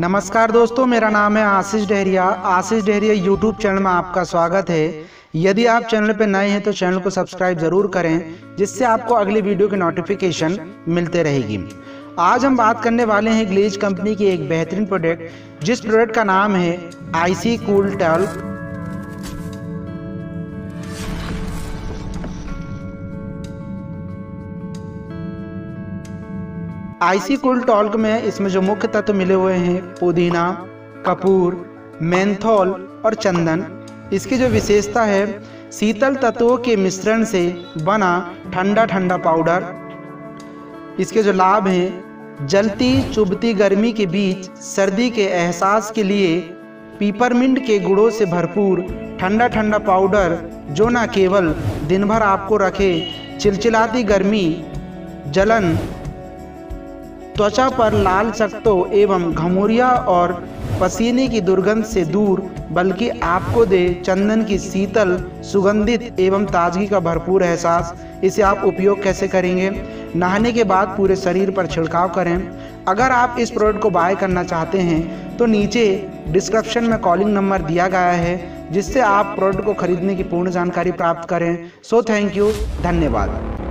नमस्कार दोस्तों, मेरा नाम है आशीष डेहरिया। आशीष डेहरिया यूट्यूब चैनल में आपका स्वागत है। यदि आप चैनल पर नए हैं तो चैनल को सब्सक्राइब जरूर करें, जिससे आपको अगली वीडियो की नोटिफिकेशन मिलते रहेगी। आज हम बात करने वाले हैं ग्लेज कंपनी की एक बेहतरीन प्रोडक्ट, जिस प्रोडक्ट का नाम है Icy Cool Talc. Icy Cool Talc में इसमें जो मुख्य तत्व मिले हुए हैं पुदीना, कपूर, मेंथोल और चंदन। इसकी जो विशेषता है, शीतल तत्वों के मिश्रण से बना ठंडा ठंडा पाउडर। इसके जो लाभ हैं, जलती चुभती गर्मी के बीच सर्दी के एहसास के लिए पिपरमिंट के गुणों से भरपूर ठंडा ठंडा पाउडर, जो न केवल दिन भर आपको रखे चिलचिलाती गर्मी, जलन, त्वचा पर लाल चकत्तों एवं घमौरिया और पसीने की दुर्गंध से दूर, बल्कि आपको दे चंदन की शीतल सुगंधित एवं ताजगी का भरपूर एहसास। इसे आप उपयोग कैसे करेंगे? नहाने के बाद पूरे शरीर पर छिड़काव करें। अगर आप इस प्रोडक्ट को बाय करना चाहते हैं तो नीचे डिस्क्रिप्शन में कॉलिंग नंबर दिया गया है, जिससे आप प्रोडक्ट को खरीदने की पूर्ण जानकारी प्राप्त करें। सो थैंक यू, धन्यवाद।